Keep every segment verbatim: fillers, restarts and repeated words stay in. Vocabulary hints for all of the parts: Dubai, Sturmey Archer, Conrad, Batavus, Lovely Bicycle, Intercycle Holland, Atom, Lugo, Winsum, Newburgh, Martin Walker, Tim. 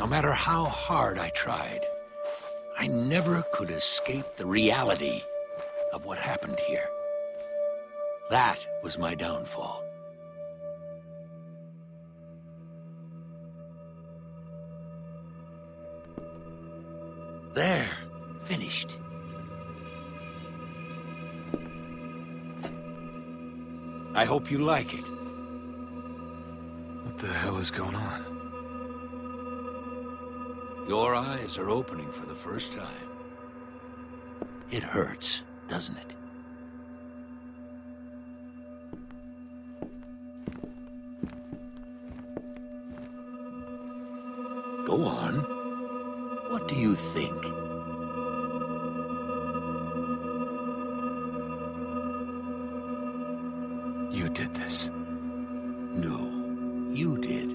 No matter how hard I tried, I never could escape the reality of what happened here. That was my downfall. There, finished. I hope you like it. What the hell is going on? Your eyes are opening for the first time. It hurts, doesn't it? Go on. What do you think? You did this. No. You did.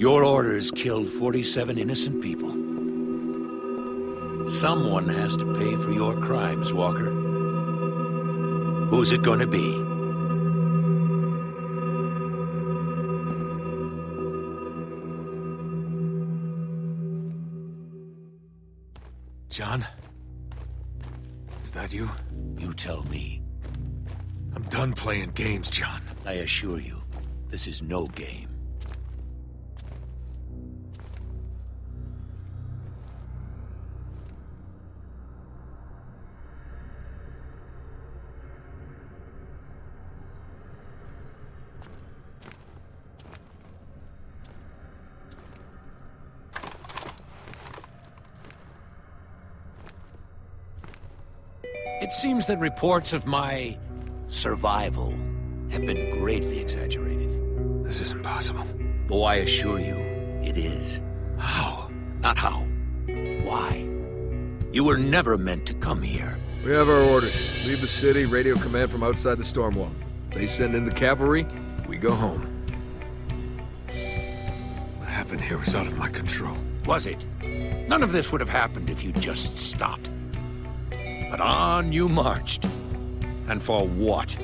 Your orders killed forty-seven innocent people. Someone has to pay for your crimes, Walker. Who's it going to be? John? Is that you? You tell me. I'm done playing games, John. I assure you. This is no game. It seems that reports of my survival have been greatly exaggerated. This is impossible. Oh, I assure you, it is. How? Not how. Why? You were never meant to come here. We have our orders. Leave the city, radio command from outside the storm wall. They send in the cavalry, we go home. What happened here was out of my control. Was it? None of this would have happened if you just stopped. But on you marched. And for what?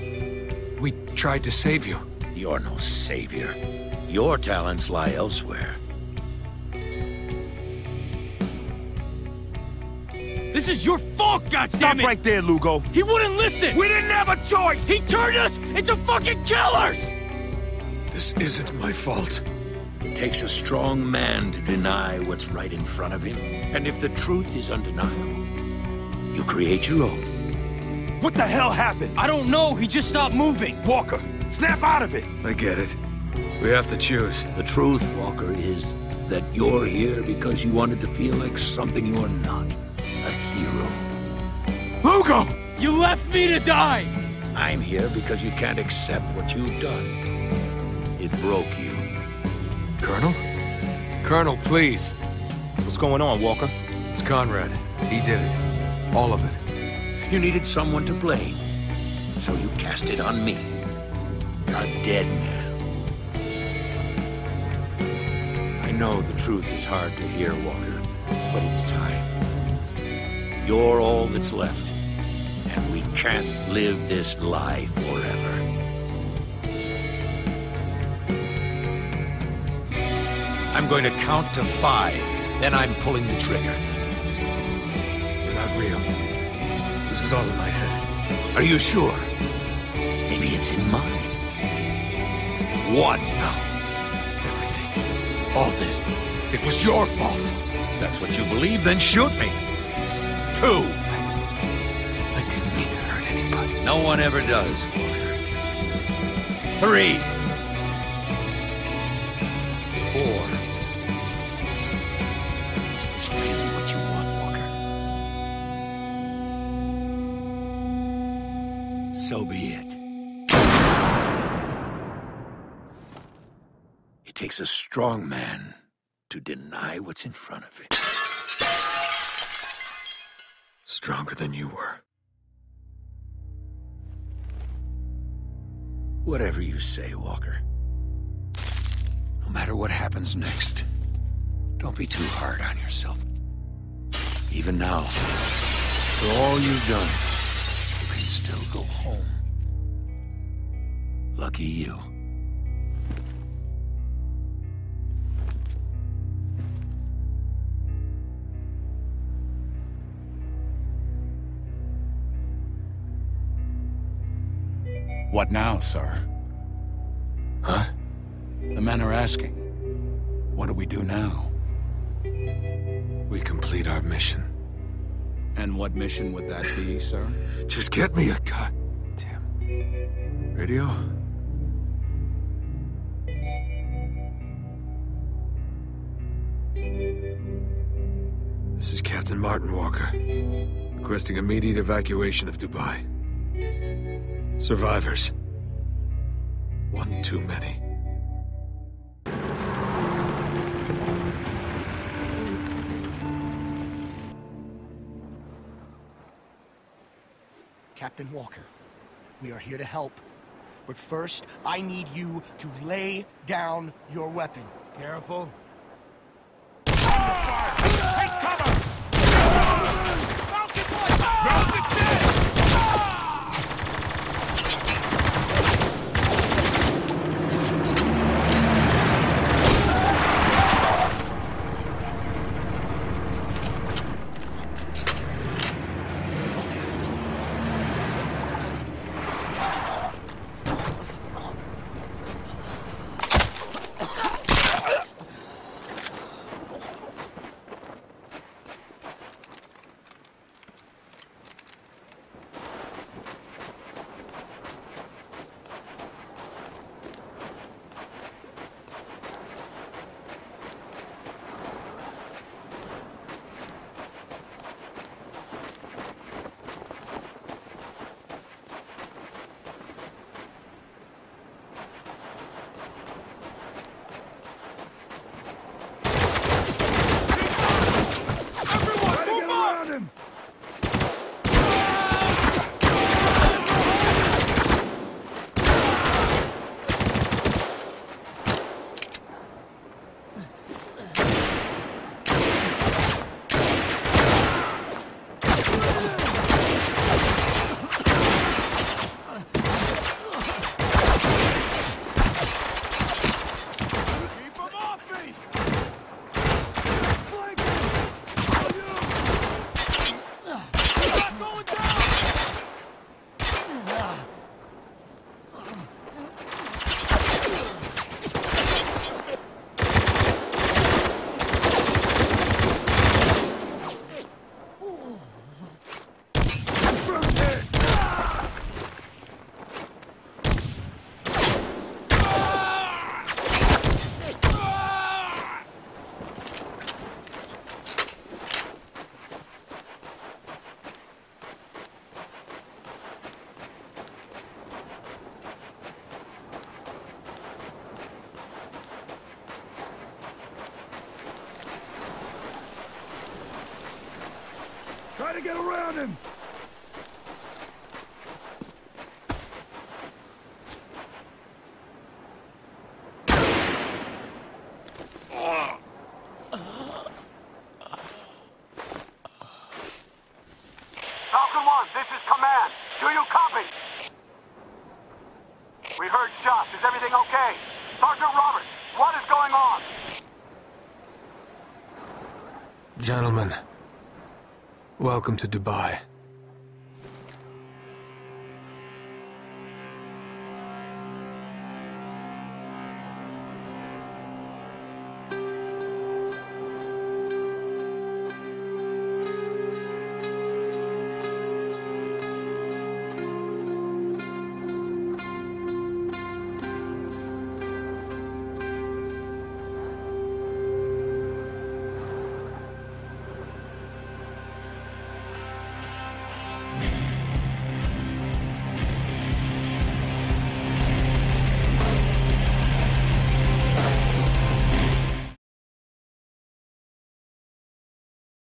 We tried to save you. You're no savior. Your talents lie elsewhere. This is your fault, goddammit! Stop right there, Lugo! He wouldn't listen! We didn't have a choice! He turned us into fucking killers! This isn't my fault. It takes a strong man to deny what's right in front of him. And if the truth is undeniable, you create your own. What the hell happened? I don't know. He just stopped moving. Walker! Snap out of it! I get it. We have to choose. The truth, Walker, is that you're here because you wanted to feel like something you're not. A hero. Lugo! You left me to die! I'm here because you can't accept what you've done. It broke you. Colonel? Colonel, please. What's going on, Walker? It's Conrad. He did it. All of it. You needed someone to blame. So you cast it on me. A dead man. I know the truth is hard to hear, Walker, but it's time. You're all that's left, and we can't live this lie forever. I'm going to count to five, then I'm pulling the trigger. You're not real. This is all in my head. Are you sure? Maybe it's in mine. One. No. Everything. All this. It was your fault. That's what you believe, then shoot me. Two. I, I didn't mean to hurt anybody. No one ever does, Walker. Three. Four. Is this really what you want, Walker? So be it. It takes a strong man to deny what's in front of him. Stronger than you were. Whatever you say, Walker. No matter what happens next, don't be too hard on yourself. Even now, for all you've done, you can still go home. Lucky you. What now, sir? Huh? The men are asking, what do we do now? We complete our mission. And what mission would that be, sir? Just get me a cut, Tim. Radio? This is Captain Martin Walker, requesting immediate evacuation of Dubai. Survivors. One too many. Captain Walker, we are here to help. But first, I need you to lay down your weapon. Careful. To get around him! Welcome to Dubai.